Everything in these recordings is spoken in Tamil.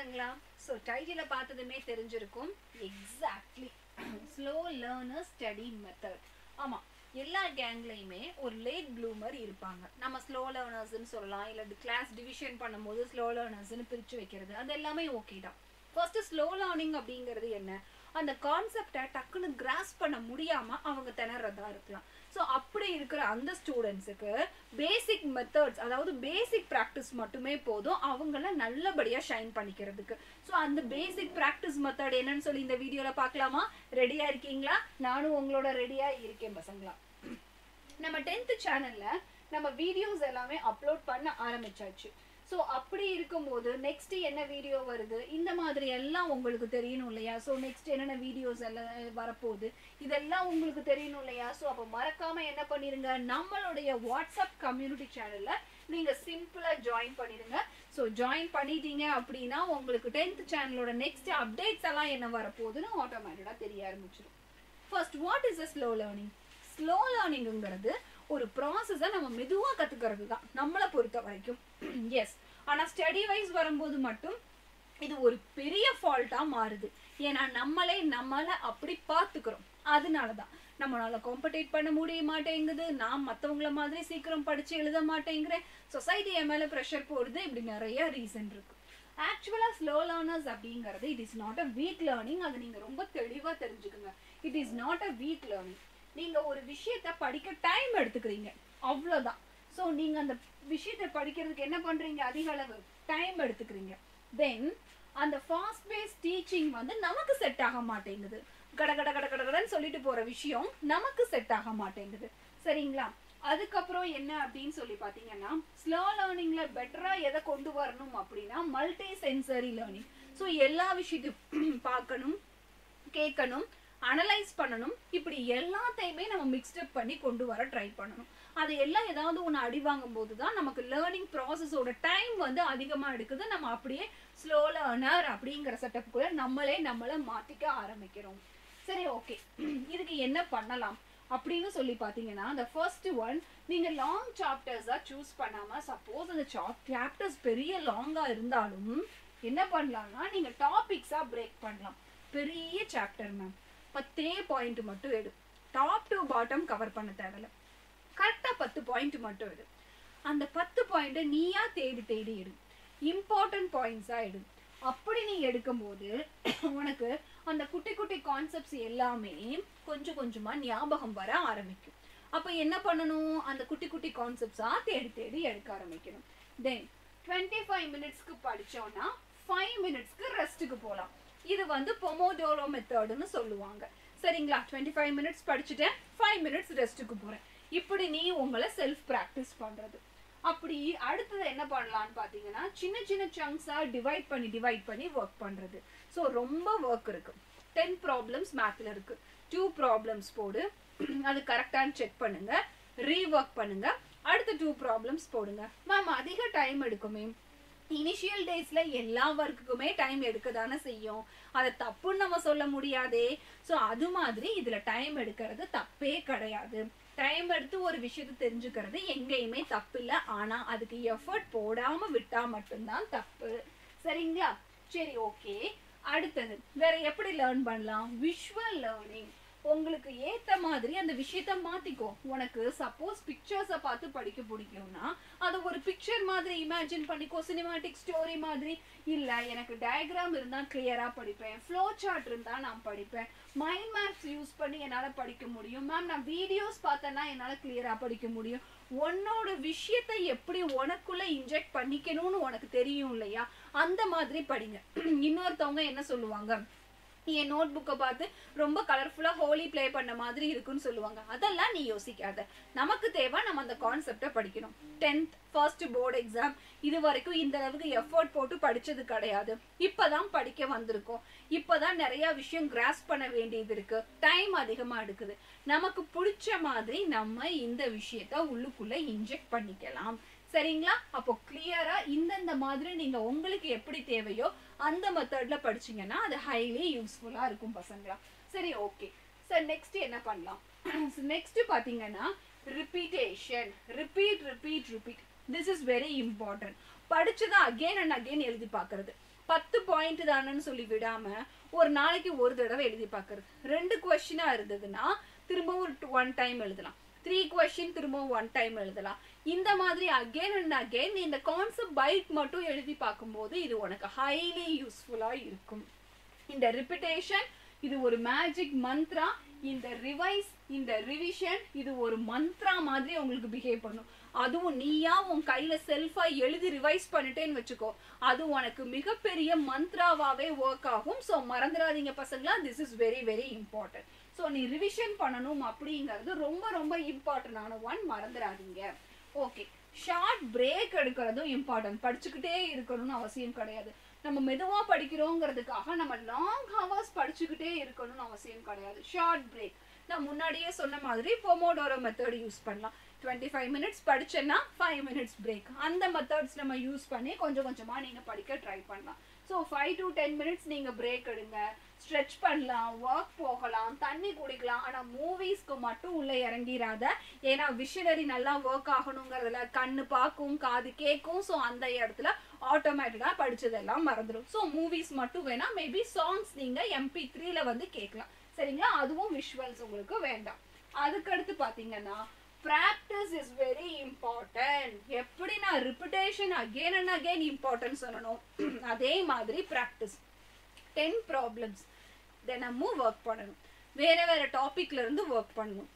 பசங்களா சோ டைட்டில பார்த்ததுமே தெரிஞ்சிருக்கும் exactly slow learner study method ஆமா எல்லா கேங்லயுமே ஒரு லேட் ப்ளூமர் இருப்பாங்க நம்ம ஸ்லோ லேர்னர்ஸ் னு சொல்லலாம் இல்ல கிளாஸ் டிவிஷன் பண்ணும்போது ஸ்லோ லேர்னர்ஸ் னு பிரிச்சு வைக்கிறது அது எல்லாமே ஓகே தான் ஃபர்ஸ்ட் ஸ்லோ லேர்னிங் அப்படிங்கிறது என்ன அந்த கான்செப்ட்டை டக்குன்னு கிராஸ்ப் பண்ண முடியாம அவங்க திணறதா இருக்கலாம் சோ அப்படி இருக்கிற அந்த ஸ்டூடண்ட்ஸ்க்கு பேசிக் மெத்தட்ஸ் அதாவது பேசிக் பிராக்டிஸ் மட்டுமே போதும் அவங்கள நல்லபடியா ஷைன் பண்ணிக்கிறதுக்கு சோ அந்த பேசிக் பிராக்டிஸ் மெத்தட் என்னன்னு சொல்லி இந்த வீடியோல பார்க்கலாமா ரெடியா இருக்கீங்களா நானும் உங்களோட ரெடியா இருக்கேன் பசங்களா நம்ம 10th சேனல்ல நம்ம வீடியோஸ் எல்லாமே அப்லோட் பண்ண ஆரம்பிச்சாச்சு So, அப்படி இருக்கும்போது நெக்ஸ்ட் என்ன வீடியோ வருது இந்த மாதிரி எல்லாம் உங்களுக்கு தெரியணும் இல்லையா சோ நெக்ஸ்ட் என்னென்ன வீடியோஸ் எல்லாம் வரப்போகுது இதெல்லாம் உங்களுக்கு தெரியணும் இல்லையா சோ அப்ப மறக்காம என்ன பண்ணிருங்க நம்மளுடைய வாட்ஸ்அப் கம்யூனிட்டி சேனல்ல நீங்க சிம்பிளா ஜாயின் பண்ணிடுங்க சோ ஜாயின் பண்ணிட்டீங்க அப்படினா உங்களுக்கு 10th சேனலோட நெக்ஸ்ட் அப்டேட்ஸ் எல்லாம் என்ன வரப்போகுதுன்னு ஆட்டோமேட்டிக்கா தெரிய ஆரம்பிச்சிடும் first what is a slow learning slow லேர்னிங்ங்கிறது ஒரு process நம்ம மெதுவா கத்துக்கிறது தான் நம்மள பொறுத்த வரைக்கும் yes ஆனா ஸ்டடி வைஸ் வரும்போது மட்டும் இது ஒரு பெரிய ஃபால்ட்டா மாறுது ஏனா நம்மள அப்படி பாத்துக்குறோம் அதனால தான் நம்மளால காம்படேட் பண்ண முடிய மாட்டேங்குது நாம் மத்தவங்கள மாதிரி சீக்கிரம் படிச்சு எழுத மாட்டேங்கறேன் சொசைட்டி மேல பிரஷர் போடுது இப்படி நிறைய ரீசன் இருக்கு Actually, slow learners அப்படிங்கறது it is not a weak learning அது நீங்க ரொம்ப தெளிவா தெரிஞ்சுக்கங்க it is not a weak learning நீங்க ஒரு விஷயத்தை படிக்க டைம் எடுத்துக்கிறீங்க அவ்வளவுதான் சோ நீங்க அந்த விஷயத்தை படிக்கிறதுக்கு என்ன பண்றீங்க அதிக அளவு டைம் எடுத்துக்கிறீங்க then அந்த fast paced teaching வந்து நமக்கு செட் ஆக மாட்டேங்குது கடகட கடகடன்னு சொல்லிட்டு போற விஷயம் நமக்கு செட் ஆக மாட்டேங்குது சரிங்களா அதுக்கு அப்புறம் என்ன அப்படினு சொல்லி பாத்தீங்கன்னா ஸ்லோ லேர்னிங்ல பெட்டரா எதை கொண்டு வரணும் அப்படினா மல்டி சென்சரி லேர்னிங் சோ எல்லா விஷயத்தையும் பார்க்கணும் கேட்கணும் அனலைஸ் பண்ணனும் இப்படி எல்லாத்தையுமே நம்ம மிக்ஸ்ட் அப் பண்ணி கொண்டு வர ட்ரை பண்ணனும் அது எல்லாம் ஏதாவது ஒரு அடி வாங்கும்போது தான் நமக்கு லேர்னிங் process ஓட டைம் வந்து அதிகமா எடுக்குது நம்ம அப்படியே ஸ்லோ லேர்னர் அப்படிங்கற செட்டப்புக்குள்ள நம்மள மாத்திக்க ஆரம்பிக்கிறோம் சரி ஓகே இதுக்கு என்ன பண்ணலாம் அப்படினு சொல்லி பாத்தீங்கன்னா the first one நீங்க லாங் சாப்டர்ஸா चूஸ் பண்ணாம சப்போஸ் அந்த சாப்டர்ஸ் பெரிய லாங்கா இருந்தாலும் என்ன பண்ணலாம்னா நீங்க டாபிக்ஸா பிரேக் பண்ணலாம் பெரிய சாப்டர் மேம் 10 பாயிண்ட் மட்டும் எடு டாப் டு பாட்டம் கவர் பண்ண தேவையில்ல கரெக்ட்டா 10 பாயிண்ட் மட்டும் எடு அந்த 10 பாயிண்ட நீயா தேடி எடு இம்பார்ட்டன்ட் பாயிண்ட்ஸா எடு அப்படி நீ எடுக்கும்போது உங்களுக்கு அந்த குட்டி குட்டி கான்செப்ட்ஸ் எல்லாமே கொஞ்சம் கொஞ்சமா ஞாபகம் வர ஆரம்பிக்கும் அப்ப என்ன பண்ணனும் அந்த குட்டி குட்டி கான்செப்ட்ஸா தேடி எடுக்க ஆரம்பிக்கணும் then 25 மினிட்ஸ்க்கு படிச்சோம்னா 5 மினிட்ஸ்க்கு ரெஸ்ட்க்கு போலாம் இது வந்து பொமோடோரோ மெத்தட் னு சொல்லுவாங்க சரிங்களா 25 minutes படிச்சிட்டேன் 5 minutes ரெஸ்ட்க்கு போறேன் இப்படி நீ உங்கள செல்ஃப் பிராக்டீஸ் பண்றது அப்படி அடுத்து என்ன பண்ணலாம்னு பாத்தீங்கன்னா சின்ன சின்ன chunks-ஆ டிவைட் பண்ணி வர்க் பண்றது சோ ரொம்ப வர்க் இருக்கு 10 problems math-ல இருக்கு 2 problems போடு அது கரெக்ட்டான்னு செக் பண்ணுங்க ரீவர்க் பண்ணுங்க அடுத்து 2 problems போடுங்க மாம் அதிக டைம் எடுக்குமே Initial days-ல எல்லா work-க்குமே time எடுக்கதான செய்யும். அது தப்புன்னு நம்ம சொல்ல முடியாதே. சோ அது மாதிரி இதுல time எடுக்கிறது தப்பே கிடையாது. Time எடுத்து ஒரு விஷயத்தை தெரிஞ்சுக்கிறது எங்கேயுமே தப்பில்லை. ஆனா அதுக்கு effort போடாம விட்டா மட்டும்தான் தப்பு. சரிங்களா? சரி ஓகே. அடுத்து வேற எப்படி learn பண்ணலாம்? Visual learning. உங்களுக்கு ஏத்த மாதிரி அந்த விஷயத்தை மாத்திக்கோ உங்களுக்கு சப்போஸ் பிக்சர்ஸ பார்த்து படிக்க பிடிக்கும்னா அது ஒரு பிக்சர் மாதிரி இமேஜின் பண்ணிக்கோ சினிமேட்டிக் ஸ்டோரி மாதிரி இல்ல எனக்கு டயகிராம் இருந்தா கிளியரா படிப்பேன் ஃப்ளோ சார்ட் இருந்தா நான் படிப்பேன் மைண்ட் மேப்ஸ் யூஸ் பண்ணி என்னால படிக்க முடியும் மேம் நான் வீடியோஸ் பார்த்தனா என்னால கிளியரா படிக்க முடியும் உன்னோட விஷயத்தை எப்படி உனக்குள்ள இன்ஜெக்ட் பண்ணிக்கணும்னு உனக்கு தெரியும் இல்லையா அந்த மாதிரி படிங்க இன்னொருத்தவங்க என்ன சொல்லுவாங்க ये நோட்புக்க பார்த்து ரொம்ப கலர்ஃபுல்லா ஹோலி ப்ளே பண்ண மாதிரி இருக்குன்னு சொல்லுவாங்க அதெல்லாம் நீ யோசிக்காத நமக்கு தேவை நம்ம அந்த கான்செப்ட்ட படிக்கணும் 10th first board exam இதுவரைக்கும் இந்த அளவுக்கு எஃபோர்ட் போட்டு படிச்சது கிடையாது இப்பதான் படிக்க வந்திருக்கோம் இப்பதான் நிறைய விஷயம் கிராஸ்ப் பண்ண வேண்டியது இருக்கு டைம் அதிகமா எடுக்குது நமக்கு பிடிச்ச மாதிரி நம்ம இந்த விஷயத்தை உள்ளுக்குள்ள இன்ஜெக்ட் பண்ணிக்கலாம் சரிங்களா அப்போ கிளியரா இந்த மாதிரி நீங்க உங்களுக்கு எப்படி தேவையோ அந்த மெத்தட்ல படிச்சீங்கன்னா அது ஹைலி யூஸ்ஃபுல்லா இருக்கும் பசங்களா சரி ஓகே சரி நெக்ஸ்ட் என்ன பண்ணலாம் நெக்ஸ்ட் பாத்தீங்கன்னா repetition repeat repeat repeat this is very important படிச்சத அகைன் அண்ட் அகைன் எழுதி பார்க்கிறது 10 point தானன்னு சொல்லி விடாம ஒரு நாளைக்கு ஒரு தடவை எழுதி பார்க்கிறது. 2 question இருந்ததுனா திரும்ப ஒரு 1 time எழுதலாம். 3 question திரும்ப 1 time எழுதலாம். இந்த மாதிரி again and again இந்த concept bite மட்டும் எழுதி பாக்கும்போது இது உனக்கு highly usefulஆ இருக்கும். இந்த repetition இது ஒரு magic mantra. இந்த revise, இந்த revision இது ஒரு mantra மாதிரி உங்களுக்கு behave பண்ணும். அதுவும் நீயா உன் கையில செல்ஃபா எழுதி ரிவைஸ் பண்ணிட்டேன்னு வெச்சுக்கோ. அது உனக்கு மிகப்பெரிய மந்திராவாவே work ஆகும். சோ மறந்துடாதீங்க பசங்களா, this is very very important. So நீ ரிவிஷன் பண்ணணும் அப்படிங்கிறது ரொம்ப ரொம்ப இம்பார்ட்டன்டான ஒன், மறந்துடாதீங்க. ஓகே, ஷார்ட் பிரேக் எடுக்கிறதும் இம்பார்ட்டன்ட். படிச்சுக்கிட்டே இருக்கணும்னு அவசியம் கிடையாது. நம்ம மெதுவா படிக்கிறோங்கிறதுக்காக நம்ம லாங் ஹவர்ஸ் படிச்சுக்கிட்டே இருக்கணும்னு அவசியம் கிடையாது. ஷார்ட் பிரேக் நான் முன்னாடியே சொன்ன மாதிரி பொமோடோரோ மெத்தட் யூஸ் பண்ணலாம். 25 minutes படிச்சேன்னா 5 minutes break. அந்த மெத்தட்ஸ் நம்ம யூஸ் பண்ணி கொஞ்சம் கொஞ்சமா நீங்க படிக்க ட்ரை பண்ணலாம். ஸோ 5 to 10 minutes நீங்க பிரேக் எடுங்க. ஸ்ட்ரெச் பண்ணலாம், ஒர்க் போகலாம், தண்ணி குடிக்கலாம். ஆனால் மூவிஸ்க்கு மட்டும் உள்ளே இறங்கிடாத. ஏன்னா விஷனரி நல்லா ஒர்க் ஆகணுங்கிறதுல கண்ணு பார்க்கும் காது கேட்கும். ஸோ அந்த இடத்துல ஆட்டோமேட்டிக்காக படித்ததெல்லாம் மறந்துடும். ஸோ மூவிஸ் மட்டும் வேணாம். மேபி சாங்ஸ் நீங்கள் MP3ல வந்து கேட்கலாம், சரிங்களா? அதுவும் விஷுவல்ஸ் உங்களுக்கு வேண்டாம். அதுக்கடுத்து பார்த்தீங்கன்னா practice is very important. எப்படி நான் repetition again and again important சொல்லணும், அதே மாதிரி practice. 10 problems தினமும் work பண்ணணும். வேற வேற டாபிக்ல இருந்து work பண்ணணும்.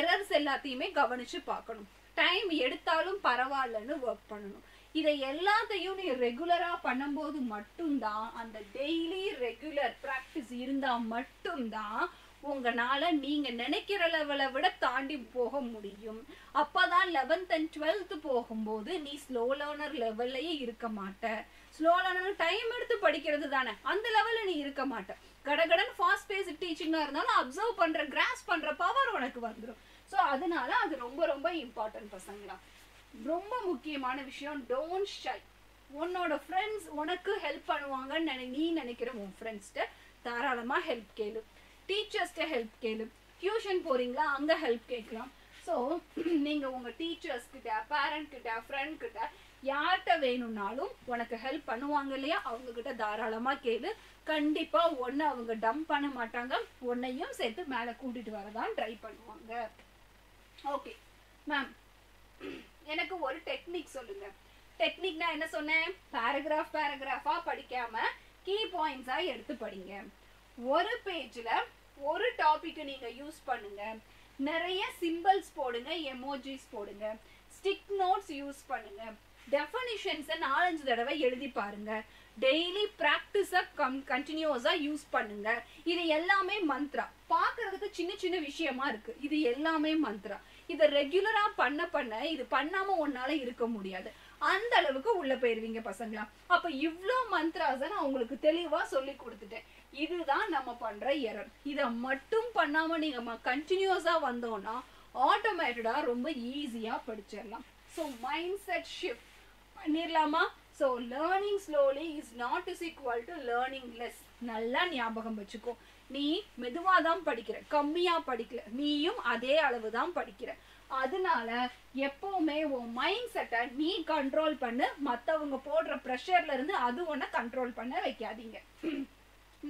எரர்ஸ் எல்லாத்தையுமே கவனிச்சு பார்க்கணும். டைம் எடுத்தாலும் பரவாயில்லன்னு work பண்ணணும். இதை எல்லாத்தையும் நீ ரெகுலரா பண்ணும்போது மட்டும்தான், அந்த டெய்லி ரெகுலர் ப்ராக்டிஸ் இருந்தா மட்டும்தான் உங்களால நீங்க நினைக்கிற லெவலை விட தாண்டி போக முடியும். அப்பதான் 11th and 12th போகும்போது நீ ஸ்லோ லேர்னர் லெவல்லையே இருக்க மாட்ட. ஸ்லோ லேர்னர் டைம் எடுத்து படிக்கிறது தானே, அந்த லெவலில் நீ இருக்க மாட்ட. கடகடன் ஃபாஸ்ட் பேஸ்ட் டீச்சிங்காக இருந்தாலும் அப்சர்வ் பண்ற கிராஸ் பண்ற பவர் உனக்கு வந்துடும். ஸோ அதனால அது ரொம்ப ரொம்ப இம்பார்ட்டன்ட் பசங்களா. ரொம்ப முக்கியமான விஷயம், டோன்ட் ஷை. உன்னோட ஃப்ரெண்ட்ஸ் உனக்கு ஹெல்ப் பண்ணுவாங்கன்னு நீ நினைக்கிற உன் ஃப்ரெண்ட்ஸ்கிட்ட தாராளமா ஹெல்ப் கேளு. டீச்சர்ஸ்கிட்ட ஹெல்ப் கேளு. டியூஷன் போறீங்களா, அங்கே ஹெல்ப் கேட்கலாம். ஸோ நீங்கள் உங்கள் டீச்சர்ஸ்கிட்ட, பேரண்ட்கிட்ட, ஃப்ரெண்ட்கிட்ட யார்கிட்ட வேணும்னாலும் உனக்கு ஹெல்ப் பண்ணுவாங்க இல்லையா, அவங்கக்கிட்ட தாராளமாக கேளு. கண்டிப்பாக ஒன்று அவங்க டம்ப் பண்ண மாட்டாங்க, உன்னையும் சேர்த்து மேலே கூட்டிகிட்டு வரதான் ட்ரை பண்ணுவாங்க. ஓகே மேம், எனக்கு ஒரு டெக்னிக் சொல்லுங்கள். டெக்னிக்னா என்ன சொன்னேன்? பேராகிராஃப் பேராகிராஃபாக படிக்காமல் கீ பாயிண்ட்ஸாக எடுத்து படிங்க. ஒரு பேஜில் ஒரு டாபிக்கை நீங்கள் யூஸ் பண்ணுங்க. நிறைய சிம்பிள்ஸ் போடுங்க, எமோஜிஸ் போடுங்க, ஸ்டிக் நோட்ஸ் யூஸ் பண்ணுங்க. டெஃபனிஷன்ஸை 4-5 தடவை எழுதி பாருங்க. டெய்லி ப்ராக்டிஸை கண்டினியூஸாக யூஸ் பண்ணுங்க. இது எல்லாமே மந்த்ரா. பார்க்கறதுக்கு சின்ன சின்ன விஷயமா இருக்கு, இது எல்லாமே மந்த்ரா. இதை ரெகுலரா பண்ண பண்ண இது பண்ணாம உன்னால இருக்க முடியாது. அந்த அளவுக்கு உள்ள போயிருவீங்க பசங்களா. அப்ப இவ்வளோ மந்த்ராஸை நான் உங்களுக்கு தெளிவா சொல்லி கொடுத்துட்டேன். இதுதான் நம்ம பண்ற எரர். இதை மட்டும் பண்ணாம நீங்க கண்டினியூஸா வந்தோம்னா ஆட்டோமேட்டடா ரொம்ப ஈஸியா படிச்சிடலாம். ஸோ மைண்ட் செட் ஷிஃப்ட் பண்ணிடலாமா? So learning slowly is not is equal to learning less. நல்லா ஞாபகம் வச்சுக்கோ. நீ மெதுவா தான் படிக்கிற, கம்மியா படிக்கல. நீயும் அதே அளவு தான் படிக்கிற. அதனால எப்பவுமே உன் மைண்ட் செட்டை நீ கண்ட்ரோல் பண்ணு. மற்றவங்க போடுற ப்ரெஷர்ல இருந்து அது உன்னை கண்ட்ரோல் பண்ண வைக்காதீங்க.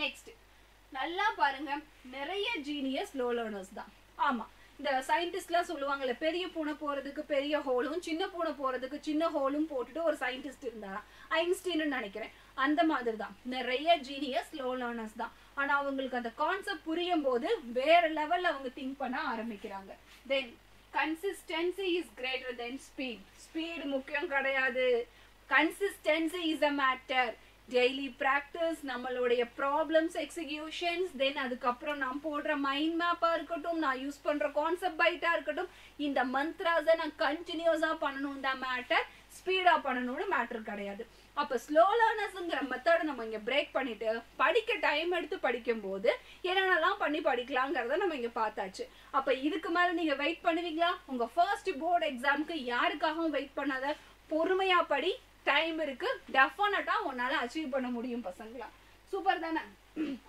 நெக்ஸ்ட் நல்லா பாருங்க, நிறைய ஜீனியஸ் ஸ்லோ லேர்னர்ஸ் தான். ஆமா, இந்த சயின்டிஸ்ட்லாம் சொல்லுவாங்கல்ல, பெரிய பூனை போறதுக்கு பெரிய ஹோலும் சின்ன பூனை போறதுக்கு சின்ன ஹோலும் போட்டுட்டு ஒரு சயின்டிஸ்ட் இருந்தாரா, ஐன்ஸ்டீன்னு நினைக்கிறேன். அந்த மாதிரி தான் நிறைய ஜீனியஸ் ஸ்லோ லேர்னர்ஸ் தான். ஆனா அவங்களுக்கு அந்த கான்செப்ட் புரியும் போது வேற லெவல்ல அவங்க திங்க் பண்ண ஆரம்பிக்கிறாங்க. Then consistency is greater than speed. Speed முக்கியம் கிடையாது, consistency is a matter. Daily practice, நம்மளுடைய ப்ராப்ளம்ஸ் எக்ஸிக்யூஷன்ஸ், தென் அதுக்கப்புறம் நான் போடுற மைண்ட் மேப்பாக இருக்கட்டும், நான் யூஸ் பண்ணுற கான்செப்ட் பைட்டாக இருக்கட்டும், இந்த மந்த்ராஸை நான் கண்டினியூஸாக பண்ணணும் தான் மேட்டர். ஸ்பீடாக பண்ணணும்னு மேட்டர் கிடையாது. அப்போ ஸ்லோ லேர்னர்ஸுங்கிற மெத்தடை நம்ம இங்கே பிரேக் பண்ணிட்டு படிக்க டைம் எடுத்து படிக்கும்போது என்னென்னலாம் பண்ணி படிக்கலாங்கிறத நம்ம இங்கே பார்த்தாச்சு. அப்போ இதுக்கு மேலே நீங்கள் வெயிட் பண்ணுவீங்களா? உங்கள் ஃபர்ஸ்ட் போர்டு எக்ஸாமுக்கு யாருக்காகவும் வெயிட் பண்ணாத. பொறுமையாக படி, டைம் இருக்கு. டெஃபினட்டா உன்னால அச்சீவ் பண்ண முடியும் பசங்களா. சூப்பர் தானே?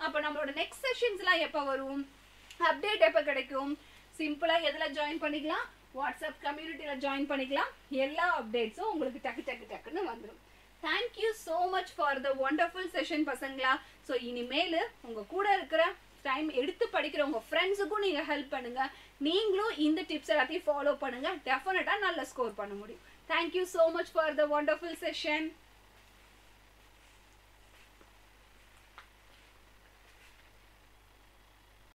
அப்ப நம்மளோட நெக்ஸ்ட் செஷன்ஸ்லாம் எப்ப வரும், அப்டேட் எப்ப கிடைக்கும்? சிம்பிளா எதுல ஜாயின் பண்ணிக்கலாம், வாட்ஸ்அப் கம்யூனிட்டியில ஜாயின் பண்ணிக்கலாம். எல்லா அப்டேட்ஸும் உங்களுக்கு டக்கு டக்குன்னு வந்துடும். Thank you so much for the wonderful session, Pasangla. So, inimail, unga kuda irukra time eduthu padikira unga friends ku neenga help pannunga. Neengalo indha tips ellathai follow pannunga. Definitely nalla score panna mudiyum. Thank you so much for the wonderful session.